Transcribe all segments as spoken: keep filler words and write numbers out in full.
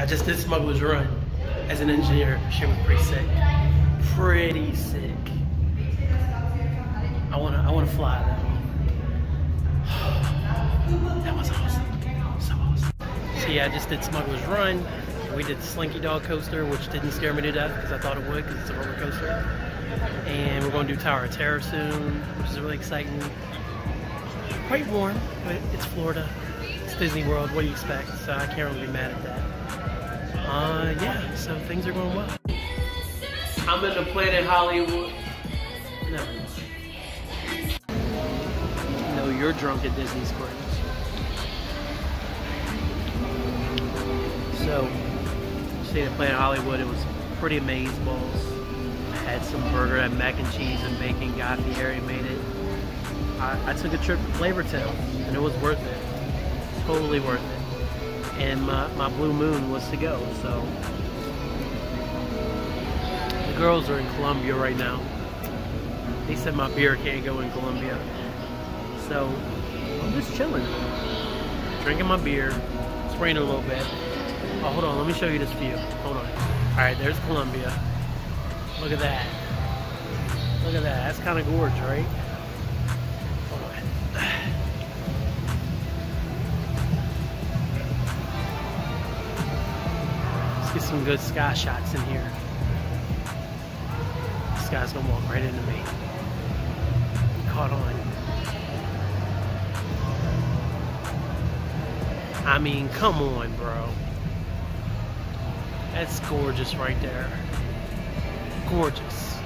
I just did Smuggler's Run as an engineer. Shit was pretty sick. Pretty sick. I wanna I wanna fly that one. That was awesome. So awesome. So yeah, I just did Smuggler's Run. We did Slinky Dog Coaster, which didn't scare me to death because I thought it would because it's a roller coaster. And we're going to do Tower of Terror soon, which is really exciting. Quite warm, but it's Florida. It's Disney World. What do you expect? So I can't really be mad at that. Uh, yeah, so things are going well. I'm in the Planet Hollywood. Never mind. No, you're drunk at Disney Square. So... stayed at Planet Hollywood. It was pretty amazing balls. I had some burger and mac and cheese and bacon. Got the area, made it. I, I took a trip to Flavortown, and it was worth it. Totally worth it. And my, my blue moon was to go. So the girls are in Colombia right now. They said my beer can't go in Colombia, so I'm just chilling, drinking my beer. It's raining a little bit. Oh, hold on, let me show you this view. Hold on. Alright, there's Colombia. Look at that. Look at that. That's kind of gorgeous, right? Hold on. Let's get some good sky shots in here. This guy's gonna walk right into me. Caught on. I mean, come on, bro. That's gorgeous right there. Gorgeous.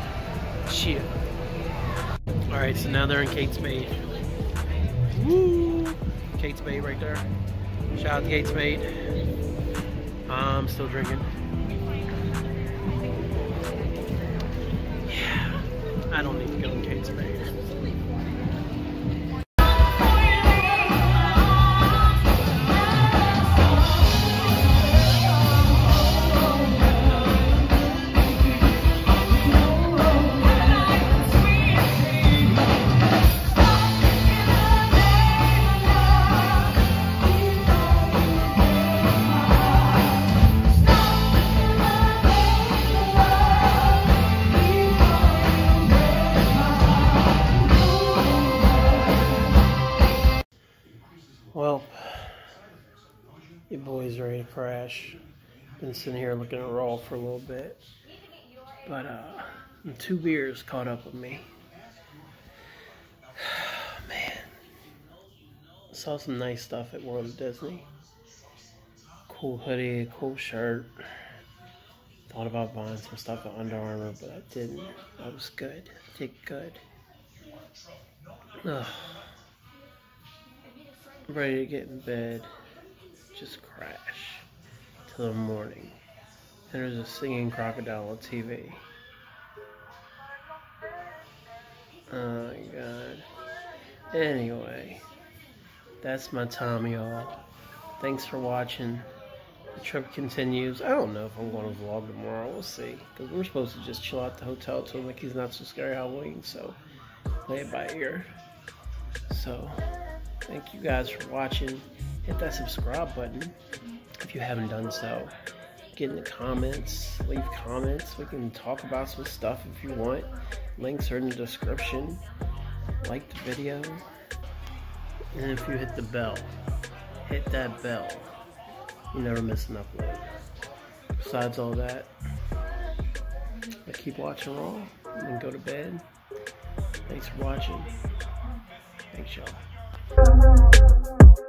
Chill. Alright, so now they're in Kate's Maid. Woo! Kate's Maid right there. Shout out to Kate's Maid. I'm still drinking. Yeah. I don't need to go in Kate's Maid. Your boy's ready to crash. Been sitting here looking at Raw for a little bit. But uh, two beers caught up with me. Man. Saw some nice stuff at World of Disney. Cool hoodie, cool shirt. Thought about buying some stuff at Under Armour, but I didn't. I was good. I did good. Ugh. I'm ready to get in bed. Just crash till the morning. And there's a singing crocodile on T V. Oh my god. Anyway, that's my time, y'all. Thanks for watching. The trip continues. I don't know if I'm going to vlog tomorrow. We'll see. Because we're supposed to just chill out at the hotel till Mickey's Not So Scary Halloween. So, play it by ear. So, thank you guys for watching. Hit that subscribe button if you haven't done so. Get in the comments, leave comments. We can talk about some stuff if you want. Links are in the description. Like the video. And if you hit the bell, hit that bell. You never miss an upload. Besides all that, I keep watching Raw and go to bed. Thanks for watching. Thanks, y'all.